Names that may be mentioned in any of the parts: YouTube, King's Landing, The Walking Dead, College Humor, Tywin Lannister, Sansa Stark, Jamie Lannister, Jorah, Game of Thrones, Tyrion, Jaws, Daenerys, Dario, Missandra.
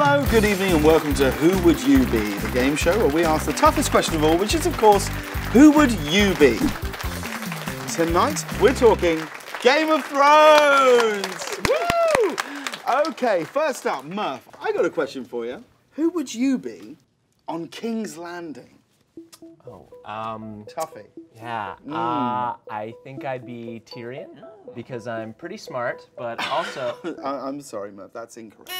Hello, good evening and welcome to Who Would You Be, the game show where we ask the toughest question of all, which is of course, who would you be? Tonight, we're talking Game of Thrones! Woo! Okay, first up, Murph, I got a question for you. Who would you be on King's Landing? Oh, Tuffy. Yeah, I think I'd be Tyrion, because I'm pretty smart, but also... I'm sorry, Murph, that's incorrect.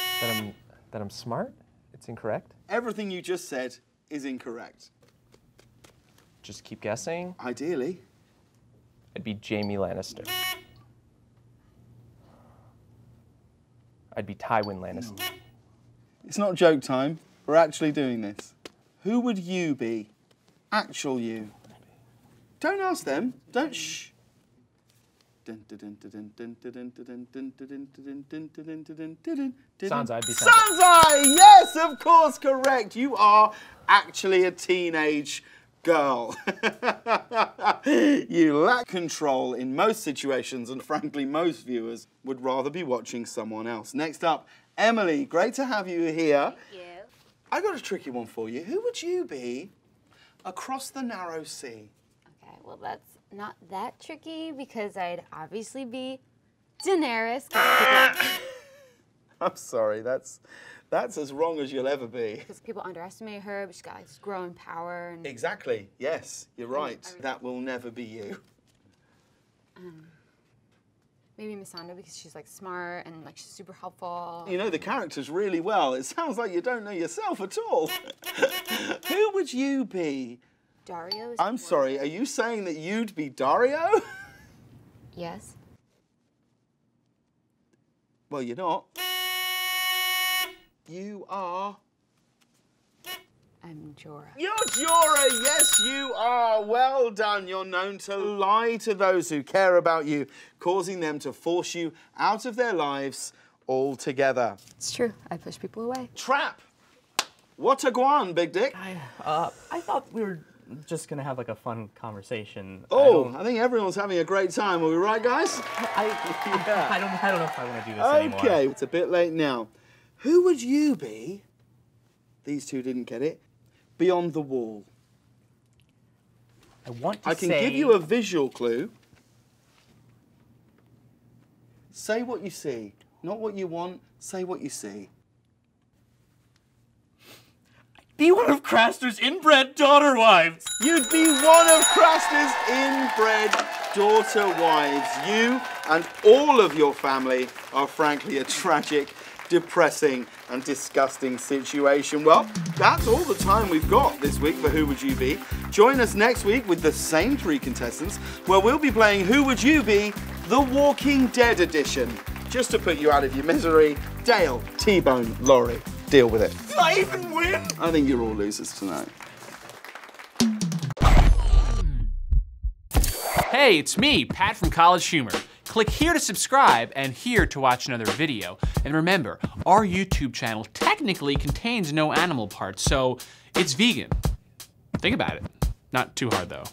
That I'm smart? It's incorrect? Everything you just said is incorrect. Just keep guessing? Ideally. I'd be Jamie Lannister. I'd be Tywin Lannister. No. It's not joke time. We're actually doing this. Who would you be? Actual you. Don't ask them. Don't shh. Sansa, I'd be Sansa! Yes, of course, correct. You are actually a teenage girl. You lack control in most situations, and frankly, most viewers would rather be watching someone else. Next up, Emily, great to have you here. Thank you. I got a tricky one for you. Who would you be across the narrow sea? Okay, well, that's not that tricky, because I'd obviously be Daenerys. I'm sorry, that's as wrong as you'll ever be. Because people underestimate her, but she's got this growing power. And... Exactly, yes, you're right. I mean, that will never be you. Maybe Missandra, because she's like smart and like she's super helpful. You know the characters really well. It sounds like you don't know yourself at all. Who would you be? Dario? I'm sorry, are you saying that you'd be Dario? Yes. Well, you're not. You are... I'm Jorah. You're Jorah, yes you are. Well done. You're known to lie to those who care about you, causing them to force you out of their lives altogether. It's true. I push people away. Trap. What a guan, big dick. I thought we were just gonna have like a fun conversation. Oh, I think everyone's having a great time. Are we right, guys? I don't know if I want to do this anymore. Okay, it's a bit late now. Who would you be? These two didn't get it. Beyond the wall. I can give you a visual clue. Say what you see, not what you want. Say what you see. Be one of Craster's inbred daughter wives. You'd be one of Craster's inbred daughter wives. You and all of your family are frankly a tragic, depressing and disgusting situation. Well, that's all the time we've got this week for Who Would You Be? Join us next week with the same three contestants, where we'll be playing Who Would You Be? The Walking Dead edition. Just to put you out of your misery, Dale, T-Bone, Laurie. Deal with it. Did I even win? I think you're all losers tonight. Hey, it's me, Pat from College Humor. Click here to subscribe and here to watch another video. And remember, our YouTube channel technically contains no animal parts, so it's vegan. Think about it. Not too hard, though.